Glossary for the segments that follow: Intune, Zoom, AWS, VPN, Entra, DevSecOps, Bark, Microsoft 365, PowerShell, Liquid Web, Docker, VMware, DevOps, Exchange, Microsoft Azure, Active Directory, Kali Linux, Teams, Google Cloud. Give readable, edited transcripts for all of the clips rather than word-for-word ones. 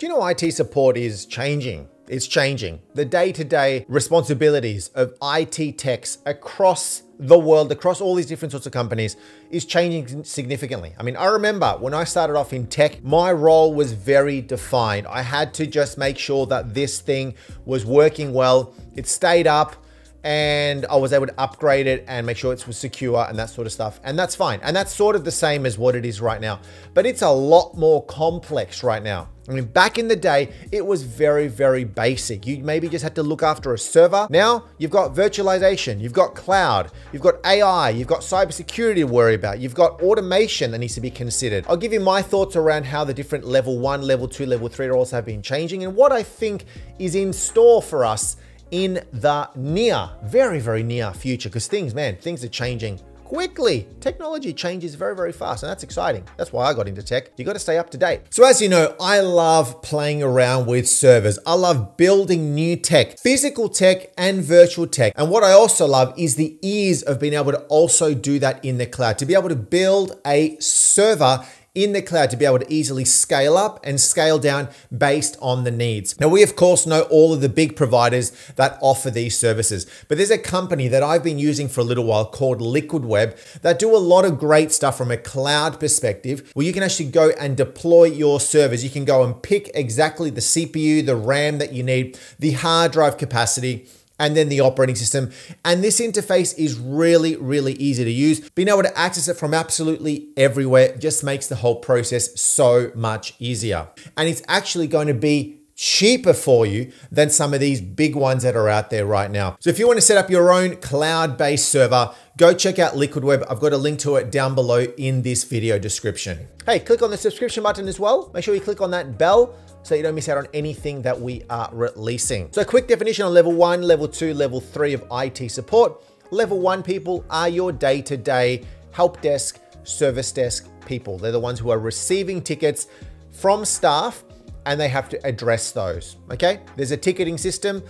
Do you know IT support is changing? It's changing. The day-to-day responsibilities of IT techs across the world, across all these different sorts of companies, is changing significantly. I mean, I remember when I started off in tech, my role was very defined. I had to just make sure that this thing was working well, it stayed up, and I was able to upgrade it and make sure it was secure and that sort of stuff. And that's fine. And that's sort of the same as what it is right now, but it's a lot more complex right now. I mean, back in the day, it was very, very basic. You maybe just had to look after a server. Now you've got virtualization, you've got cloud, you've got AI, you've got cybersecurity to worry about, you've got automation that needs to be considered. I'll give you my thoughts around how the different level 1, level 2, level 3 roles have been changing and what I think is in store for us in the near, very, very near future, because things, man, things are changing quickly. Technology changes very, very fast, and that's exciting. That's why I got into tech. You got to stay up to date. So as you know, I love playing around with servers. I love building new tech, physical tech and virtual tech. And what I also love is the ease of being able to also do that in the cloud, to be able to build a server in the cloud, to be able to easily scale up and scale down based on the needs. Now, we of course know all of the big providers that offer these services, but there's a company that I've been using for a little while called Liquid Web that do a lot of great stuff from a cloud perspective, where you can actually go and deploy your servers. You can go and pick exactly the CPU, the RAM that you need, the hard drive capacity, and then the operating system. And this interface is really, really easy to use. Being able to access it from absolutely everywhere just makes the whole process so much easier. And it's actually going to be cheaper for you than some of these big ones that are out there right now. So if you want to set up your own cloud-based server, go check out Liquid Web. I've got a link to it down below in this video description. Hey, click on the subscription button as well. Make sure you click on that bell so you don't miss out on anything that we are releasing. So a quick definition on level 1, level 2, level 3 of IT support. Level 1 people are your day-to-day help desk, service desk people. They're the ones who are receiving tickets from staff and they have to address those, okay? There's a ticketing system.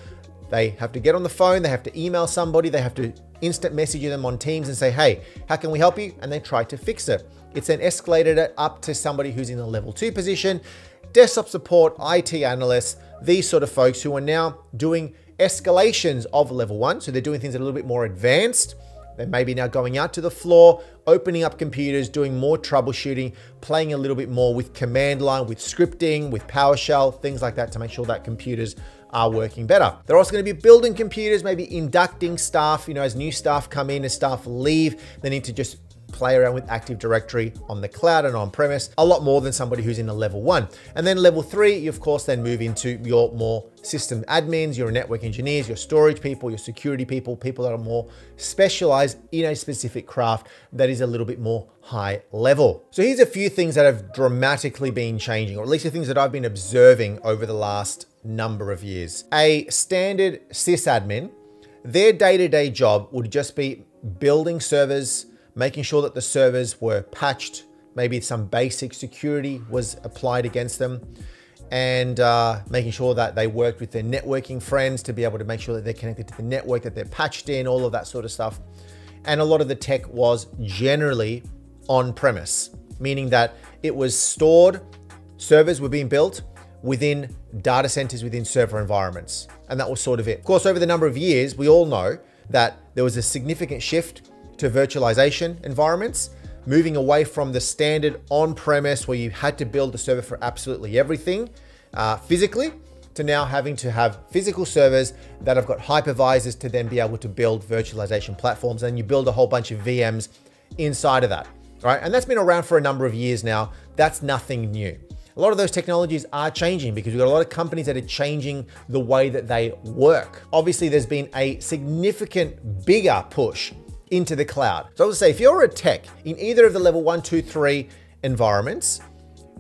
They have to get on the phone, they have to email somebody, they have to instant message them on Teams and say, hey, how can we help you? And they try to fix it. It's then escalated it up to somebody who's in the level 2 position, desktop support, IT analysts, these sort of folks who are now doing escalations of level 1. So they're doing things that are a little bit more advanced. They may be now going out to the floor, opening up computers, doing more troubleshooting, playing a little bit more with command line, with scripting, with PowerShell, things like that to make sure that computers are working better. They're also going to be building computers, maybe inducting staff, you know, as new staff come in, as staff leave, they need to just play around with Active Directory on the cloud and on premise a lot more than somebody who's in a level 1. And then level 3, you of course then move into your more system admins, your network engineers, your storage people, your security people, people that are more specialized in a specific craft that is a little bit more high level. So here's a few things that have dramatically been changing, or at least the things that I've been observing over the last number of years. A standard sysadmin, their day-to-day job would just be building servers, making sure that the servers were patched, maybe some basic security was applied against them, and making sure that they worked with their networking friends to be able to make sure that they're connected to the network, that they're patched in, all of that sort of stuff. And a lot of the tech was generally on-premise, meaning that it was stored, servers were being built within data centers, within server environments, and that was sort of it. Of course, over the number of years, we all know that there was a significant shift to virtualization environments, moving away from the standard on-premise where you had to build the server for absolutely everything physically, to now having to have physical servers that have got hypervisors to then be able to build virtualization platforms, and you build a whole bunch of VMs inside of that, right? And that's been around for a number of years now. That's nothing new. A lot of those technologies are changing because we've got a lot of companies that are changing the way that they work. Obviously, there's been a significant bigger push into the cloud. So I would say if you're a tech in either of the level 1, 2, 3 environments,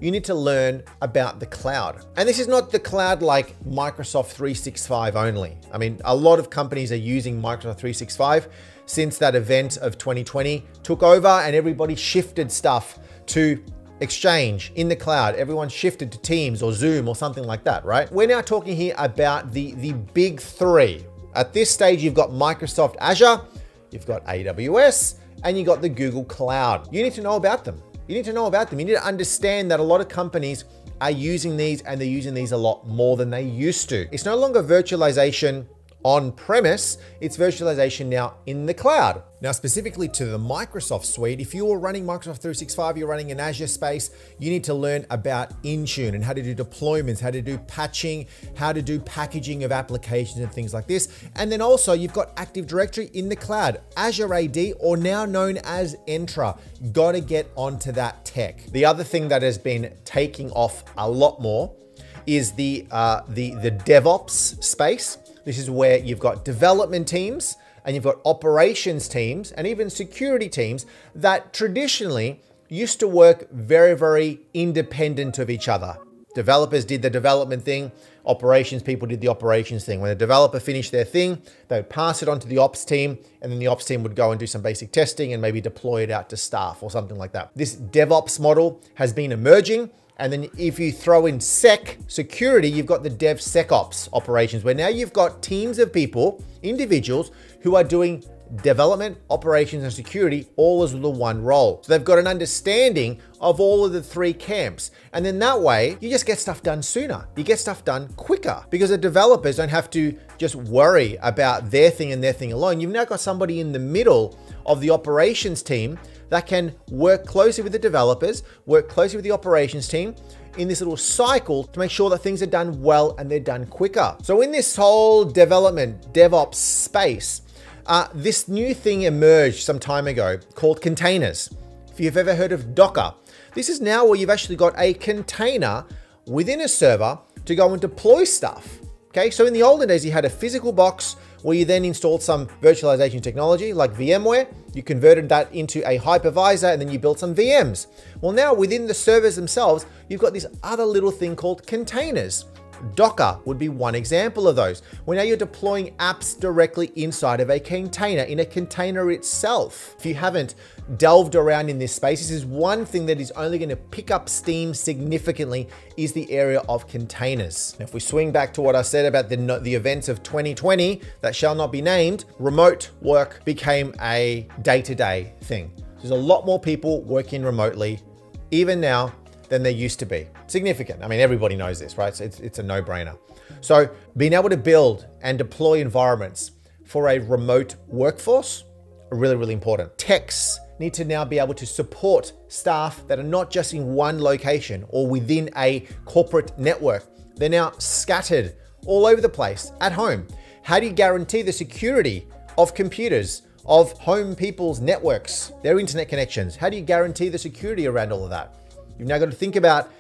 you need to learn about the cloud. And this is not the cloud like Microsoft 365 only. I mean, a lot of companies are using Microsoft 365 since that event of 2020 took over and everybody shifted stuff to Exchange in the cloud. Everyone shifted to Teams or Zoom or something like that, right? We're now talking here about the big 3. At this stage, you've got Microsoft Azure, you've got AWS, and you got the Google Cloud. You need to know about them. You need to know about them. You need to understand that a lot of companies are using these, and they're using these a lot more than they used to. It's no longer virtualization on-premise, it's virtualization now in the cloud. Now, specifically to the Microsoft suite, if you were running Microsoft 365, you're running an Azure space, you need to learn about Intune and how to do deployments, how to do patching, how to do packaging of applications and things like this. And then also you've got Active Directory in the cloud, Azure AD, or now known as Entra. Gotta get onto that tech. The other thing that has been taking off a lot more is the DevOps space. This is where you've got development teams and you've got operations teams and even security teams that traditionally used to work very, very independent of each other. Developers did the development thing, operations people did the operations thing. When the developer finished their thing, they would pass it on to the ops team, and then the ops team would go and do some basic testing and maybe deploy it out to staff or something like that. This DevOps model has been emerging. And then if you throw in security, you've got the DevSecOps operations, where now you've got teams of people, individuals, who are doing development, operations, and security all as the one role. So they've got an understanding of all of the three camps. And then that way, you just get stuff done sooner. You get stuff done quicker because the developers don't have to just worry about their thing and their thing alone. You've now got somebody in the middle of the operations team that can work closely with the developers, work closely with the operations team in this little cycle to make sure that things are done well and they're done quicker. So in this whole development, DevOps space, this new thing emerged some time ago called containers. If you've ever heard of Docker, this is now where you've actually got a container within a server to go and deploy stuff. Okay, so in the olden days, you had a physical box where you then installed some virtualization technology like VMware, you converted that into a hypervisor, and then you built some VMs. Well, now within the servers themselves, you've got this other little thing called containers. Docker would be one example of those, where now you're deploying apps directly inside of a container, in a container itself. If you haven't delved around in this space, this is one thing that is only going to pick up steam significantly, is the area of containers. Now, if we swing back to what I said about the events of 2020 that shall not be named, remote work became a day-to-day thing. There's a lot more people working remotely, even now, than there used to be. Significant. I mean, everybody knows this, right? So it's a no-brainer. So being able to build and deploy environments for a remote workforce are really, really important. Techs need to now be able to support staff that are not just in one location or within a corporate network. They're now scattered all over the place at home. How do you guarantee the security of computers, of home people's networks, their internet connections? How do you guarantee the security around all of that? You've now got to think about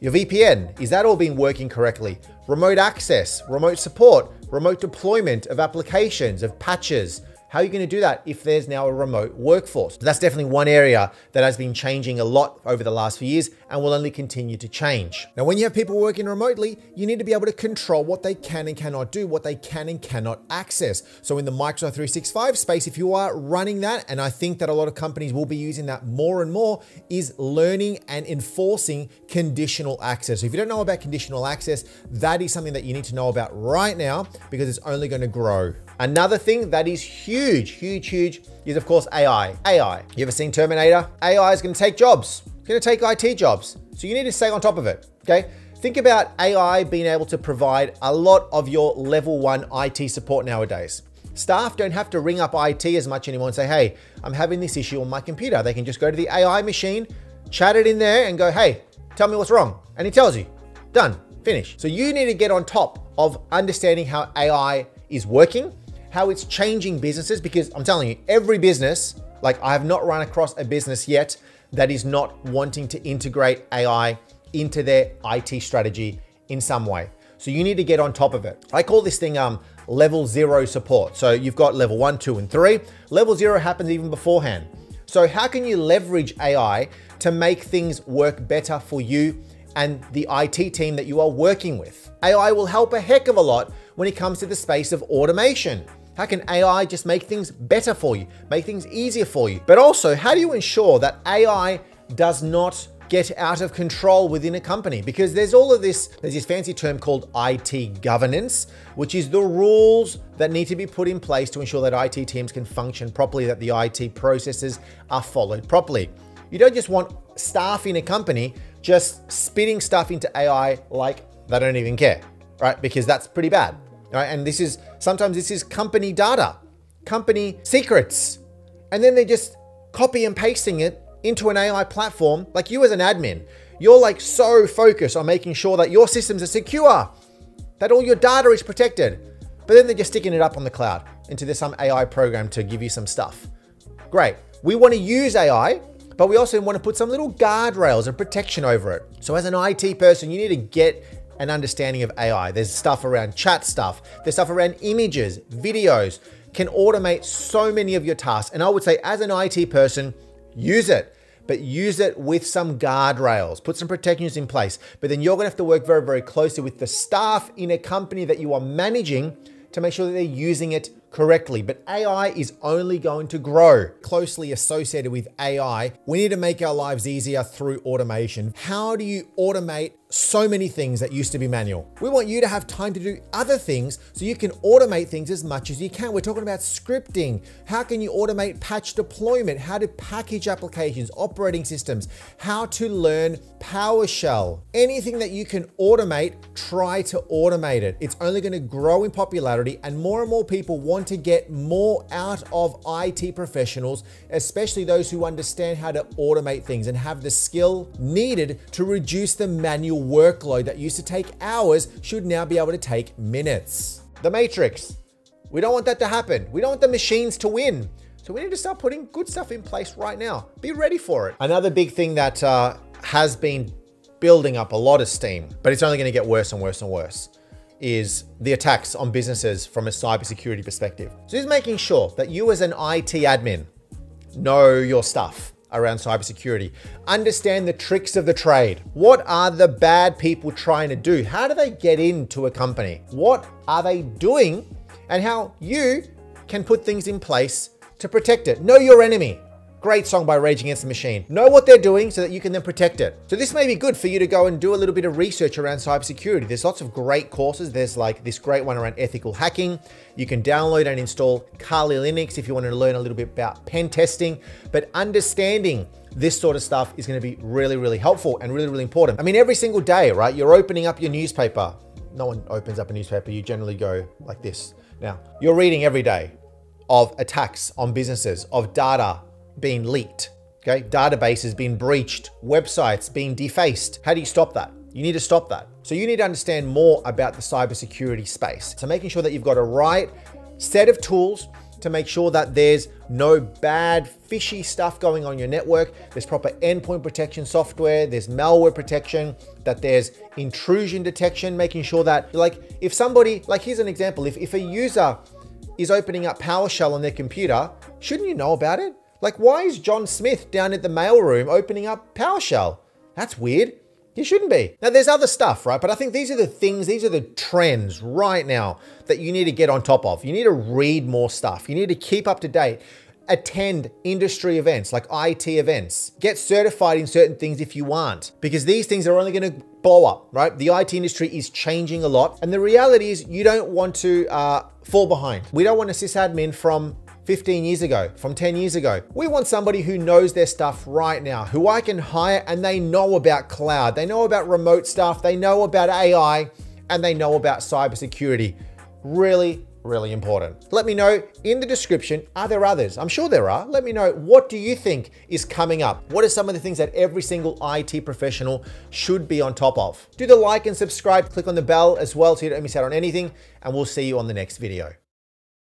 your VPN. Is that all been working correctly? Remote access, remote support, remote deployment of applications, of patches. How are you going to do that if there's now a remote workforce? So that's definitely one area that has been changing a lot over the last few years and will only continue to change. Now, when you have people working remotely, you need to be able to control what they can and cannot do, what they can and cannot access. So in the Microsoft 365 space, if you are running that, and I think that a lot of companies will be using that more and more, is learning and enforcing conditional access. So if you don't know about conditional access, that is something that you need to know about right now because it's only going to grow. Another thing that is huge, huge, huge is of course AI. AI, you ever seen Terminator? AI is gonna take jobs. It's gonna take IT jobs. So you need to stay on top of it, okay? Think about AI being able to provide a lot of your level one IT support nowadays. Staff don't have to ring up IT as much anymore and say, hey, I'm having this issue on my computer. They can just go to the AI machine, chat it in there and go, hey, tell me what's wrong. And it tells you, done, finish. So you need to get on top of understanding how AI is working, how it's changing businesses, because I'm telling you, every business, like I have not run across a business yet that is not wanting to integrate AI into their IT strategy in some way. So you need to get on top of it. I call this thing level zero support. So you've got level 1, 2, and 3. Level zero happens even beforehand. So how can you leverage AI to make things work better for you and the IT team that you are working with? AI will help a heck of a lot when it comes to the space of automation. How can AI just make things better for you, make things easier for you? But also, how do you ensure that AI does not get out of control within a company? Because there's all of this, there's this fancy term called IT governance, which is the rules that need to be put in place to ensure that IT teams can function properly, that the IT processes are followed properly. You don't just want staff in a company just spitting stuff into AI like they don't even care, right? Because that's pretty bad, right? And this is, sometimes this is company data, company secrets. And then they just copy and pasting it into an AI platform. Like you as an admin, you're like so focused on making sure that your systems are secure, that all your data is protected, but then they're just sticking it up on the cloud into this some AI program to give you some stuff. Great. We want to use AI, but we also want to put some little guardrails and protection over it. So as an IT person, you need to get an understanding of AI. There's stuff around chat stuff, there's stuff around images, videos, can automate so many of your tasks. And I would say as an IT person, use it, but use it with some guardrails, put some protections in place, but then you're gonna have to work very, very closely with the staff in a company that you are managing to make sure that they're using it correctly. But AI is only going to grow. Closely associated with AI, we need to make our lives easier through automation. How do you automate so many things that used to be manual? We want you to have time to do other things so you can automate things as much as you can. We're talking about scripting. How can you automate patch deployment? How to package applications, operating systems, how to learn PowerShell. Anything that you can automate, try to automate it. It's only going to grow in popularity, and more people want to get more out of IT professionals, especially those who understand how to automate things and have the skill needed to reduce the manual workload that used to take hours should now be able to take minutes. The matrix. We don't want that to happen. We don't want the machines to win. So we need to start putting good stuff in place right now. Be ready for it. Another big thing that has been building up a lot of steam, but it's only going to get worse and worse and worse, is the attacks on businesses from a cybersecurity perspective. So just making sure that you as an IT admin know your stuff around cybersecurity. Understand the tricks of the trade. What are the bad people trying to do? How do they get into a company? What are they doing? And how you can put things in place to protect it. Know your enemy. Great song by Rage Against the Machine. Know what they're doing so that you can then protect it. So this may be good for you to go and do a little bit of research around cybersecurity. There's lots of great courses. There's like this great one around ethical hacking. You can download and install Kali Linux if you want to learn a little bit about pen testing, but understanding this sort of stuff is going to be really, really helpful and really, really important. I mean, every single day, right? You're opening up your newspaper. No one opens up a newspaper. You generally go like this. Now, you're reading every day of attacks on businesses, of data being leaked, okay? Databases being breached, websites being defaced. How do you stop that? You need to stop that. So you need to understand more about the cybersecurity space. So making sure that you've got a right set of tools to make sure that there's no bad, fishy stuff going on your network. There's proper endpoint protection software, there's malware protection, that there's intrusion detection, making sure that like if somebody, like here's an example, if a user is opening up PowerShell on their computer, shouldn't you know about it? Like, why is John Smith down at the mailroom opening up PowerShell? That's weird. He shouldn't be. Now, there's other stuff, right? But I think these are the things, these are the trends right now that you need to get on top of. You need to read more stuff. You need to keep up to date. Attend industry events, like IT events. Get certified in certain things if you aren't, because these things are only going to blow up, right? The IT industry is changing a lot. And the reality is you don't want to fall behind. We don't want a sysadmin from 15 years ago, from 10 years ago. We want somebody who knows their stuff right now, who I can hire and they know about cloud, they know about remote stuff, they know about AI, and they know about cybersecurity. Really, really important. Let me know in the description, are there others? I'm sure there are. Let me know, what do you think is coming up? What are some of the things that every single IT professional should be on top of? Do the like and subscribe, click on the bell as well so you don't miss out on anything, and we'll see you on the next video.